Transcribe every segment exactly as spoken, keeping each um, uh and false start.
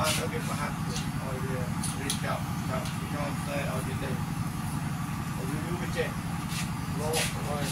បានទៅវាប្រហាត់ឲ្យវារីកចប់ចាប់ខ្ញុំតែឲ្យវាដេញឲ្យយូរវាចេះលោឲ្យ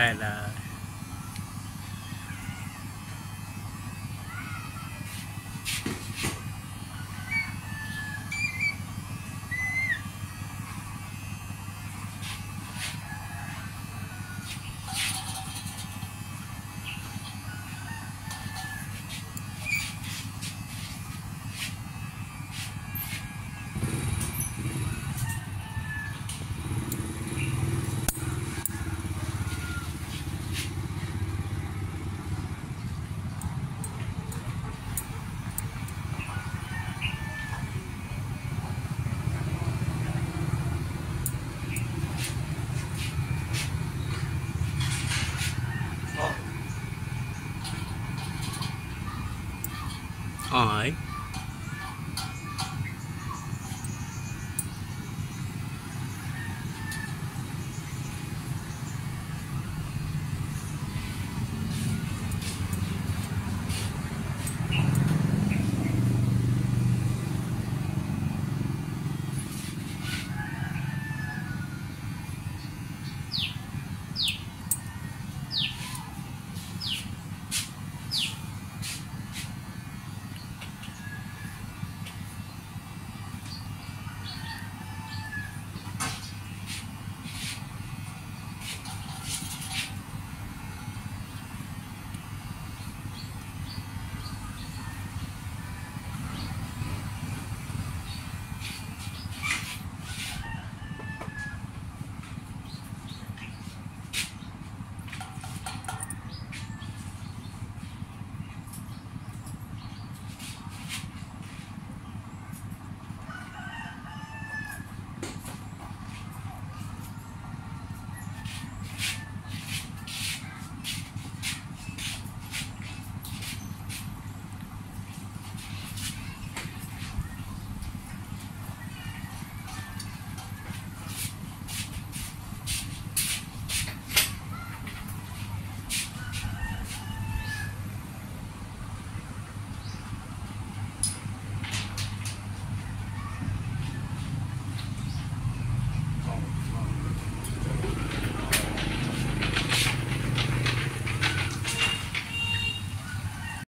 đây là I